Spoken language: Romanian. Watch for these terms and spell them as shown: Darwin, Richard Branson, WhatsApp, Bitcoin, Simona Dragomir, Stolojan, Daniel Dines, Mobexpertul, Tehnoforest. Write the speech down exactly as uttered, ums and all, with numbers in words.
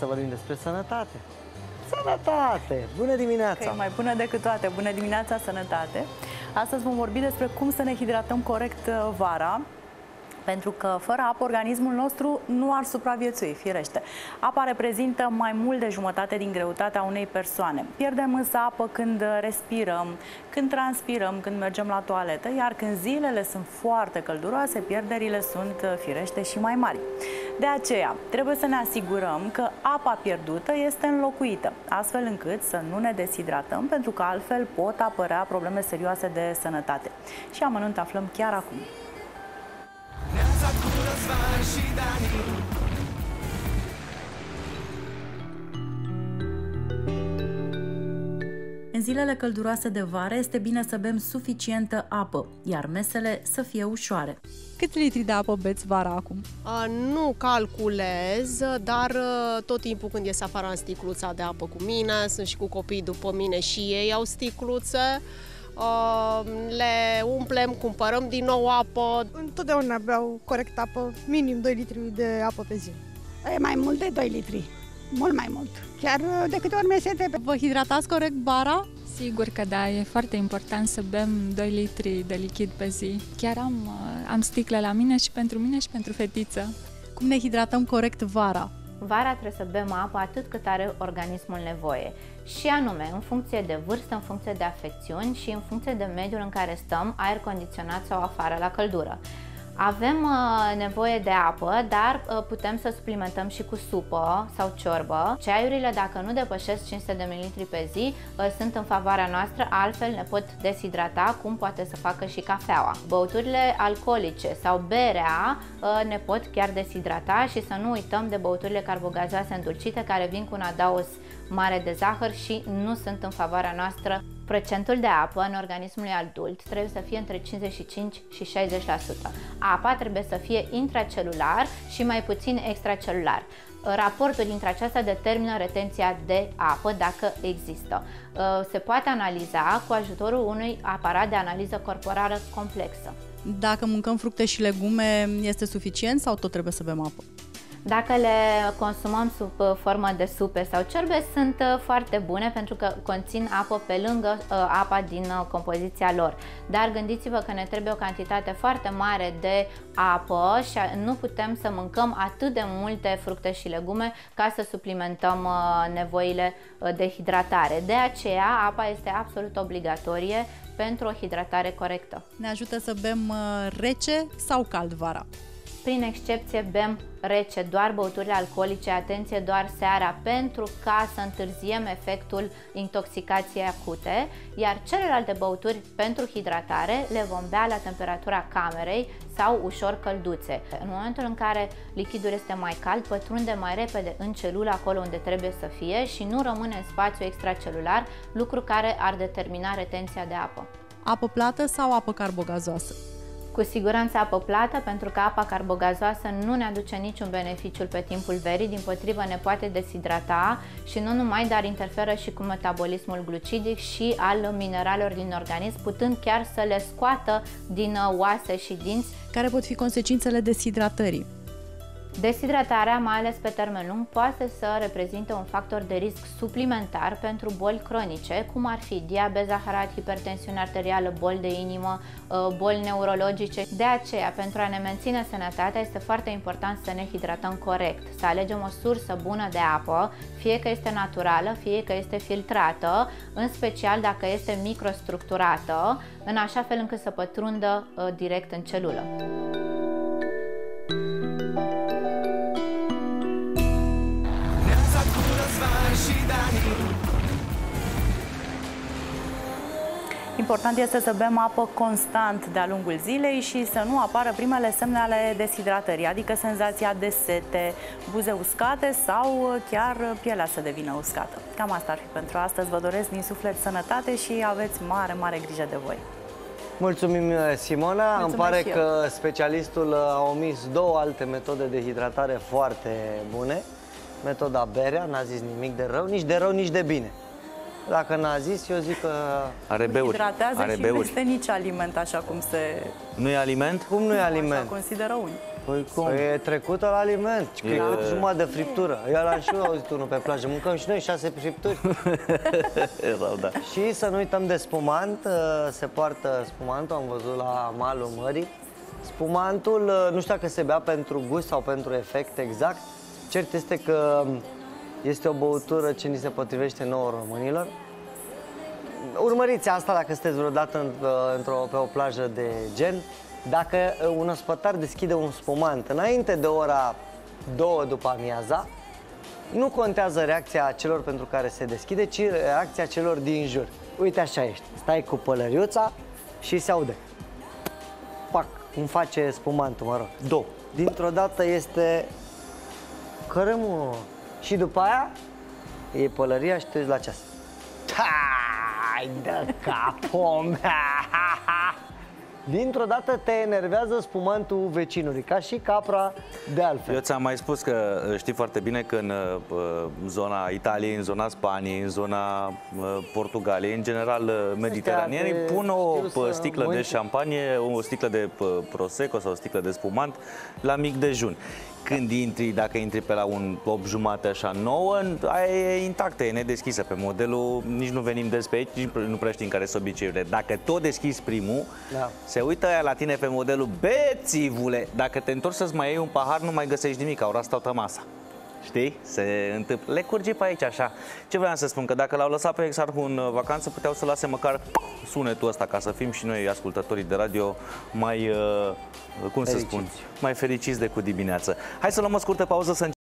să vorbim despre sănătate. Sănătate! Bună dimineața! Că e mai bună decât toate. Bună dimineața, sănătate! Astăzi vom vorbi despre cum să ne hidratăm corect vara, pentru că fără apă organismul nostru nu ar supraviețui, firește. Apa reprezintă mai mult de jumătate din greutatea unei persoane. Pierdem însă apă când respirăm, când transpirăm, când mergem la toaletă, iar când zilele sunt foarte călduroase, pierderile sunt, firește, și mai mari. De aceea, trebuie să ne asigurăm că apa pierdută este înlocuită, astfel încât să nu ne deshidratăm, pentru că altfel pot apărea probleme serioase de sănătate. Și amănunt aflăm chiar acum. În zilele călduroase de vară este bine să bem suficientă apă, iar mesele să fie ușoare. Câți litri de apă beți vara acum? A, nu calculez, dar tot timpul când ies afară am sticluța de apă cu mine, sunt și cu copiii după mine și ei au sticluțe. Le umplem, cumpărăm din nou apă. Întotdeauna beau corect apă, minim doi litri de apă pe zi. E mai mult de doi litri, mult mai mult, chiar de câte ori mi-e sete. Vă hidratați corect bara? Sigur că da, e foarte important să bem doi litri de lichid pe zi. Chiar am, am sticle la mine și pentru mine și pentru fetiță. Cum ne hidratăm corect vara? Vara trebuie să bem apă atât cât are organismul nevoie și anume în funcție de vârstă, în funcție de afecțiuni și în funcție de mediul în care stăm, aer condiționat sau afară la căldură. Avem uh, nevoie de apă, dar uh, putem să suplimentăm și cu supă sau ciorbă. Ceaiurile, dacă nu depășesc cinci sute de mililitri pe zi, uh, sunt în favoarea noastră, altfel ne pot deshidrata, cum poate să facă și cafeaua. Băuturile alcoolice sau berea uh, ne pot chiar deshidrata și să nu uităm de băuturile carbogazoase îndulcite, care vin cu un adaos mare de zahăr și nu sunt în favoarea noastră. Procentul de apă în organismul adult trebuie să fie între cincizeci și cinci și șaizeci la sută. Apa trebuie să fie intracelular și mai puțin extracelular. Raportul dintre aceasta determină retenția de apă, dacă există. Se poate analiza cu ajutorul unui aparat de analiză corporală complexă. Dacă mâncăm fructe și legume, este suficient sau tot trebuie să bem apă? Dacă le consumăm sub formă de supe sau ciorbe, sunt foarte bune pentru că conțin apă pe lângă apa din compoziția lor. Dar gândiți-vă că ne trebuie o cantitate foarte mare de apă și nu putem să mâncăm atât de multe fructe și legume ca să suplimentăm nevoile de hidratare. De aceea, apa este absolut obligatorie pentru o hidratare corectă. Ne ajută să bem rece sau cald vara? Prin excepție, bem rece, doar băuturile alcoolice, atenție, doar seara, pentru ca să întârziem efectul intoxicației acute, iar celelalte băuturi pentru hidratare le vom bea la temperatura camerei sau ușor călduțe. În momentul în care lichidul este mai cald, pătrunde mai repede în celulă, acolo unde trebuie să fie, și nu rămâne în spațiu extracelular, lucru care ar determina retenția de apă. Apă plată sau apă carbogazoasă? Cu siguranță apă plată, pentru că apa carbogazoasă nu ne aduce niciun beneficiu pe timpul verii, dimpotrivă ne poate deshidrata și nu numai, dar interferă și cu metabolismul glucidic și al mineralelor din organism, putând chiar să le scoată din oase și dinți. Care pot fi consecințele deshidratării? Deshidratarea, mai ales pe termen lung, poate să reprezinte un factor de risc suplimentar pentru boli cronice, cum ar fi diabet, zaharat, hipertensiune arterială, boli de inimă, boli neurologice. De aceea, pentru a ne menține sănătatea, este foarte important să ne hidratăm corect, să alegem o sursă bună de apă, fie că este naturală, fie că este filtrată, în special dacă este microstructurată, în așa fel încât să pătrundă direct în celulă. Important este să bem apă constant de-a lungul zilei și să nu apară primele semne ale deshidratării, adică senzația de sete, buze uscate sau chiar pielea să devină uscată. Cam asta ar fi pentru astăzi. Vă doresc din suflet sănătate și aveți mare, mare grijă de voi. Mulțumim, Simona. Mulțumesc. Îmi pare că specialistul a omis două alte metode de hidratare foarte bune. Metoda berea, n-a zis nimic de rău, nici de rău, nici de bine. Dacă n-a zis, eu zic că are beuri. Hidratează și nu este nici aliment așa cum se... Nu e aliment? Cum nu e aliment? Așa consideră unii. Păi cum? Păi e trecută la aliment, cred că e jumătate de friptură. Iar am și eu auzit unul pe plajă, mâncăm și noi șase fripturi. Erau, da. Și să nu uităm de spumant, se poartă spumantul, am văzut la malul mării. Spumantul, nu știu dacă se bea pentru gust sau pentru efect exact, cert este că este o băutură ce ni se potrivește nouă românilor. Urmăriți asta dacă sunteți vreodată într-o, pe o plajă de gen. Dacă un ospătar deschide un spumant înainte de ora două după amiaza, nu contează reacția celor pentru care se deschide, ci reacția celor din jur. Uite așa ești, stai cu pălăriuța și se aude. Pac, cum face spumantul, mă rog. Două. Dintr-o dată este cărâmul. Și după aia e pălăria și te uiți la ceas. Hai de capul mea! Dintr-o dată te enervează spumantul vecinului, ca și capra de altfel. Eu ți-am mai spus că știi foarte bine că în zona Italiei, în zona Spaniei, în zona Portugaliei, în general mediteranierii pun o sticlă de șampanie, o sticlă de prosecco sau o sticlă de spumant la mic dejun. Când intri, dacă intri pe la un opt jumate, așa, nouă, aia e intactă, e nedeschisă pe modelul, nici nu venim des pe aici, nici nu prea știm care sunt obiceiurile. Dacă tot deschizi primul, da, se uită aia la tine pe modelul, bețivule, dacă te întorci să-ți mai iei un pahar, nu mai găsești nimic, au ras toată masa. Știi? Se întâmplă. Le curge pe aici așa. Ce vreau să spun? Că dacă l-au lăsat pe Exarhu în vacanță, puteau să lase măcar sunetul ăsta, ca să fim și noi, ascultătorii de radio, mai, uh, cum fericiți. Să spun, mai fericiți de cu dimineață. Hai să luăm o scurtă pauză să